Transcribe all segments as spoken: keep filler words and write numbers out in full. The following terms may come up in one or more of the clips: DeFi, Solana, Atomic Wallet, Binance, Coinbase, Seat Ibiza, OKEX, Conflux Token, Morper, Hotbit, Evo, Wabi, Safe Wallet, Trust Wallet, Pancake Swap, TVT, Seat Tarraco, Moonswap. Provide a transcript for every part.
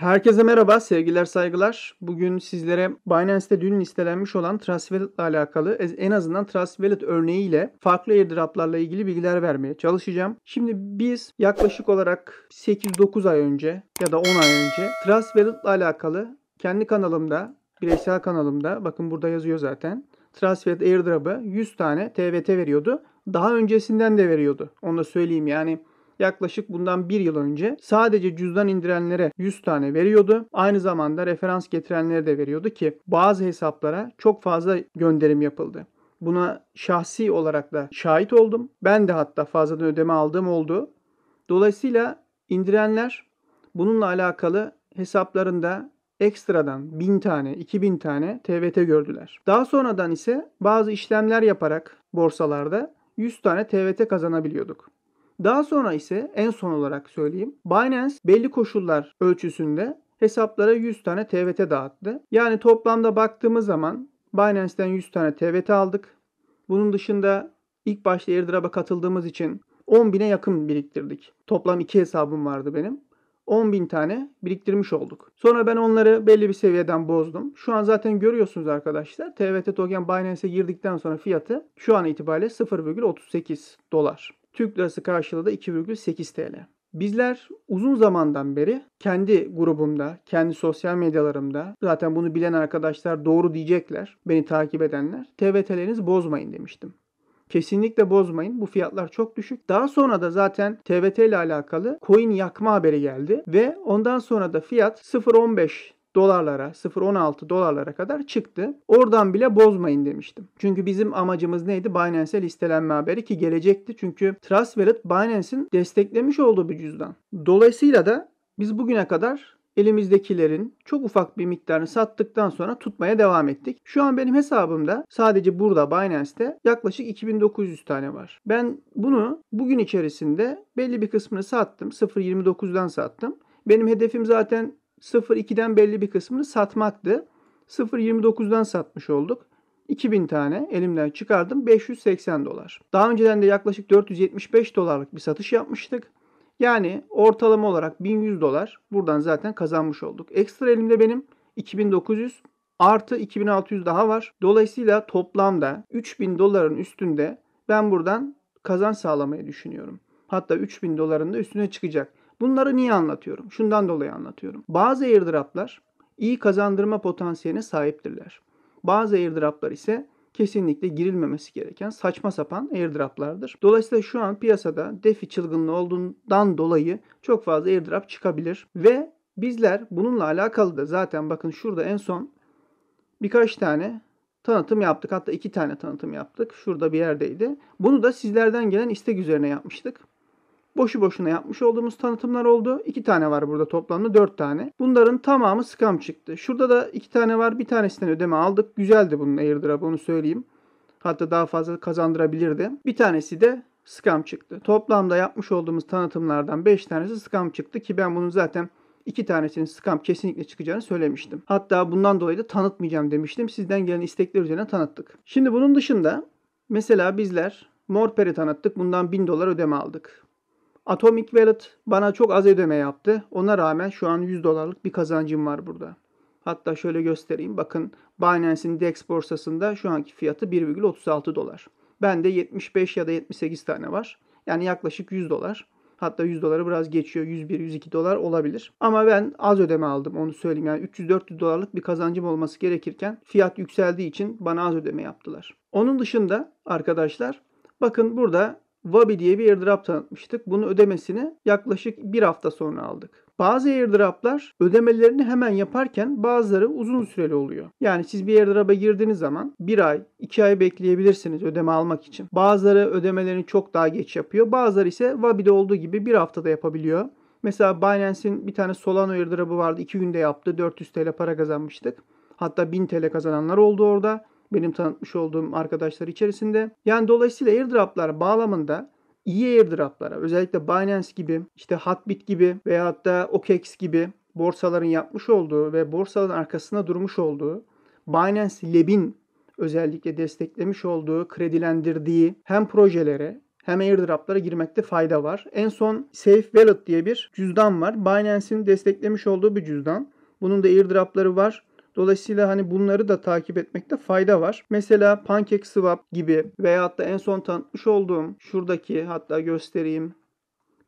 Herkese merhaba, sevgiler, saygılar. Bugün sizlere Binance'te dün listelenmiş olan Trust Wallet ile alakalı en azından Trust Wallet örneğiyle farklı airdroplarla ilgili bilgiler vermeye çalışacağım. Şimdi biz yaklaşık olarak sekiz dokuz ay önce ya da on ay önce Trust Wallet ile alakalı kendi kanalımda, bireysel kanalımda, bakın burada yazıyor zaten, Trust Wallet airdrop'ı yüz tane T V T veriyordu. Daha öncesinden de veriyordu. Onu da söyleyeyim yani. Yaklaşık bundan bir yıl önce sadece cüzdan indirenlere yüz tane veriyordu. Aynı zamanda referans getirenlere de veriyordu ki bazı hesaplara çok fazla gönderim yapıldı. Buna şahsi olarak da şahit oldum. Ben de hatta fazladan ödeme aldığım oldu. Dolayısıyla indirenler bununla alakalı hesaplarında ekstradan bin tane, iki bin tane T V T gördüler. Daha sonradan ise bazı işlemler yaparak borsalarda yüz tane T V T kazanabiliyorduk. Daha sonra ise en son olarak söyleyeyim. Binance belli koşullar ölçüsünde hesaplara yüz tane T V T dağıttı. Yani toplamda baktığımız zaman Binance'ten yüz tane T V T aldık. Bunun dışında ilk başta airdrop'a katıldığımız için on bine yakın biriktirdik. Toplam iki hesabım vardı benim. on bin tane biriktirmiş olduk. Sonra ben onları belli bir seviyeden bozdum. Şu an zaten görüyorsunuz arkadaşlar. T V T token Binance'e girdikten sonra fiyatı şu an itibariyle sıfır virgül otuz sekiz dolar. Türk lirası karşılığı da iki virgül sekiz T L. Bizler uzun zamandan beri kendi grubumda, kendi sosyal medyalarımda, zaten bunu bilen arkadaşlar doğru diyecekler, beni takip edenler, T V T'lerinizi bozmayın demiştim. Kesinlikle bozmayın. Bu fiyatlar çok düşük. Daha sonra da zaten T V T ile alakalı coin yakma haberi geldi ve ondan sonra da fiyat sıfır virgül on beş dolarlara, sıfır virgül on altı dolarlara kadar çıktı. Oradan bile bozmayın demiştim. Çünkü bizim amacımız neydi? Binance'e listelenme haberi ki gelecekti. Çünkü Trust Wallet Binance'in desteklemiş olduğu bir cüzdan. Dolayısıyla da biz bugüne kadar elimizdekilerin çok ufak bir miktarını sattıktan sonra tutmaya devam ettik. Şu an benim hesabımda sadece burada Binance'te yaklaşık iki bin dokuz yüz tane var. Ben bunu bugün içerisinde belli bir kısmını sattım. sıfır virgül yirmi dokuzdan sattım. Benim hedefim zaten sıfır virgül ikiden belli bir kısmını satmaktı. sıfır virgül yirmi dokuzdan satmış olduk. iki bin tane elimden çıkardım. beş yüz seksen dolar. Daha önceden de yaklaşık dört yüz yetmiş beş dolarlık bir satış yapmıştık. Yani ortalama olarak bin yüz dolar buradan zaten kazanmış olduk. Ekstra elimde benim iki bin dokuz yüz artı iki bin altı yüz daha var. Dolayısıyla toplamda üç bin doların üstünde ben buradan kazanç sağlamayı düşünüyorum. Hatta üç bin doların da üstüne çıkacak. Bunları niye anlatıyorum? Şundan dolayı anlatıyorum. Bazı airdroplar iyi kazandırma potansiyeline sahiptirler. Bazı airdroplar ise kesinlikle girilmemesi gereken saçma sapan airdroplardır. Dolayısıyla şu an piyasada DeFi çılgınlığı olduğundan dolayı çok fazla airdrop çıkabilir. Ve bizler bununla alakalı da zaten bakın şurada en son birkaç tane tanıtım yaptık. Hatta iki tane tanıtım yaptık. Şurada bir yerdeydi. Bunu da sizlerden gelen istek üzerine yapmıştık. Boşu boşuna yapmış olduğumuz tanıtımlar oldu. İki tane var burada, toplamda dört tane. Bunların tamamı scam çıktı. Şurada da iki tane var. Bir tanesinden ödeme aldık. Güzeldi bunun airdrop'u, onu söyleyeyim. Hatta daha fazla kazandırabilirdi. Bir tanesi de scam çıktı. Toplamda yapmış olduğumuz tanıtımlardan beş tanesi scam çıktı ki ben bunun zaten iki tanesinin scam kesinlikle çıkacağını söylemiştim. Hatta bundan dolayı da tanıtmayacağım demiştim. Sizden gelen istekler üzerine tanıttık. Şimdi bunun dışında mesela bizler Morper'i tanıttık. Bundan bin dolar ödeme aldık. Atomic Wallet bana çok az ödeme yaptı. Ona rağmen şu an yüz dolarlık bir kazancım var burada. Hatta şöyle göstereyim. Bakın Binance'in D E X borsasında şu anki fiyatı bir virgül otuz altı dolar. Bende yetmiş beş ya da yetmiş sekiz tane var. Yani yaklaşık yüz dolar. Hatta yüz doları biraz geçiyor. yüz bir yüz iki dolar olabilir. Ama ben az ödeme aldım, onu söyleyeyim. Yani üç yüz dört yüz dolarlık bir kazancım olması gerekirken fiyat yükseldiği için bana az ödeme yaptılar. Onun dışında arkadaşlar bakın burada Wabi diye bir airdrop tanıtmıştık. Bunun ödemesini yaklaşık bir hafta sonra aldık. Bazı airdroplar ödemelerini hemen yaparken bazıları uzun süreli oluyor. Yani siz bir airdrop'a girdiğiniz zaman bir ay, iki ay bekleyebilirsiniz ödeme almak için. Bazıları ödemelerini çok daha geç yapıyor. Bazıları ise Wabi'de olduğu gibi bir haftada yapabiliyor. Mesela Binance'in bir tane Solana airdrop'u vardı. iki günde yaptı. dört yüz T L para kazanmıştık. Hatta bin T L kazananlar oldu orada. Benim tanıtmış olduğum arkadaşlar içerisinde. Yani dolayısıyla airdroplar bağlamında iyi airdroplara, özellikle Binance gibi, işte Hotbit gibi veyahut da OKEX gibi borsaların yapmış olduğu ve borsaların arkasına durmuş olduğu, Binance Lab'in özellikle desteklemiş olduğu, kredilendirdiği hem projelere hem airdroplara girmekte fayda var. En son Safe Wallet diye bir cüzdan var. Binance'in desteklemiş olduğu bir cüzdan. Bunun da airdropları var. Dolayısıyla hani bunları da takip etmekte fayda var. Mesela Pancake Swap gibi veyahut da en son tanıtmış olduğum şuradaki, hatta göstereyim.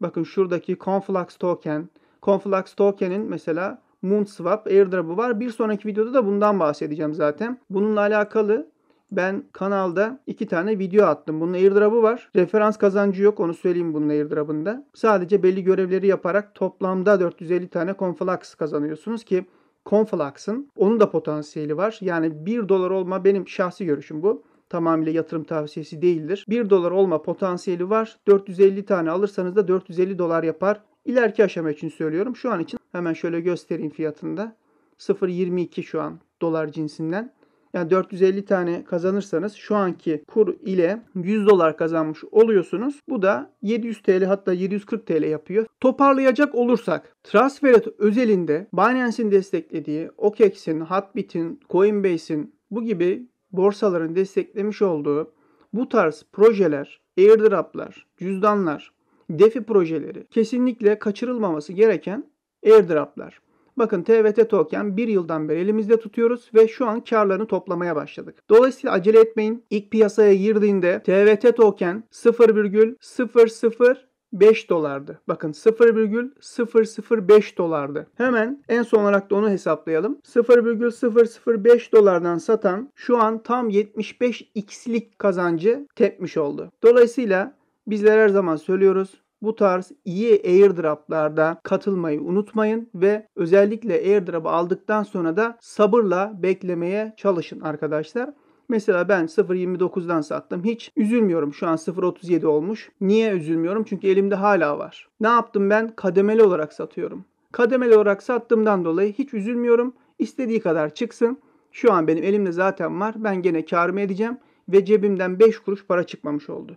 Bakın şuradaki Conflux Token. Conflux Token'in mesela Moonswap airdrop'u var. Bir sonraki videoda da bundan bahsedeceğim zaten. Bununla alakalı ben kanalda iki tane video attım. Bunun airdrop'u var. Referans kazancı yok, onu söyleyeyim bunun airdrop'ında. Sadece belli görevleri yaparak toplamda dört yüz elli tane Conflux kazanıyorsunuz ki Conflux'ın onun da potansiyeli var. Yani bir dolar olma, benim şahsi görüşüm bu. Tamamıyla yatırım tavsiyesi değildir. bir dolar olma potansiyeli var. dört yüz elli tane alırsanız da dört yüz elli dolar yapar. İleriki aşama için söylüyorum. Şu an için hemen şöyle göstereyim fiyatında. sıfır nokta yirmi iki şu an dolar cinsinden. Yani dört yüz elli tane kazanırsanız şu anki kur ile yüz dolar kazanmış oluyorsunuz. Bu da yedi yüz TL, hatta yedi yüz kırk TL yapıyor. Toparlayacak olursak Trust Wallet özelinde Binance'in desteklediği, OKEX'in, Hotbit'in, Coinbase'in bu gibi borsaların desteklemiş olduğu bu tarz projeler, airdroplar, cüzdanlar, DeFi projeleri kesinlikle kaçırılmaması gereken airdroplar. Bakın T V T token bir yıldan beri elimizde tutuyoruz ve şu an karlarını toplamaya başladık. Dolayısıyla acele etmeyin. İlk piyasaya girdiğinde T V T token sıfır virgül sıfır sıfır beş dolardı. Bakın sıfır virgül sıfır sıfır beş dolardı. Hemen en son olarak da onu hesaplayalım. sıfır virgül sıfır sıfır beş dolardan satan şu an tam yetmiş beş x'lik kazancı tepmiş oldu. Dolayısıyla bizler her zaman söylüyoruz. Bu tarz iyi airdroplarda katılmayı unutmayın ve özellikle airdrop'ı aldıktan sonra da sabırla beklemeye çalışın arkadaşlar. Mesela ben sıfır nokta yirmi dokuzdan sattım. Hiç üzülmüyorum. Şu an sıfır nokta otuz yedi olmuş. Niye üzülmüyorum? Çünkü elimde hala var. Ne yaptım ben? Kademeli olarak satıyorum. Kademeli olarak sattığımdan dolayı hiç üzülmüyorum. İstediği kadar çıksın. Şu an benim elimde zaten var. Ben gene kârımı edeceğim ve cebimden beş kuruş para çıkmamış oldu.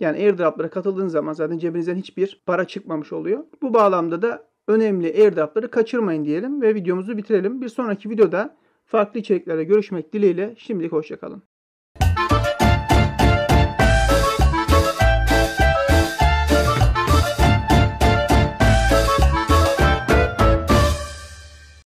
Yani airdrop'lara katıldığınız zaman zaten cebinizden hiçbir para çıkmamış oluyor. Bu bağlamda da önemli airdrop'ları kaçırmayın diyelim ve videomuzu bitirelim. Bir sonraki videoda farklı içeriklerde görüşmek dileğiyle şimdilik hoşça kalın.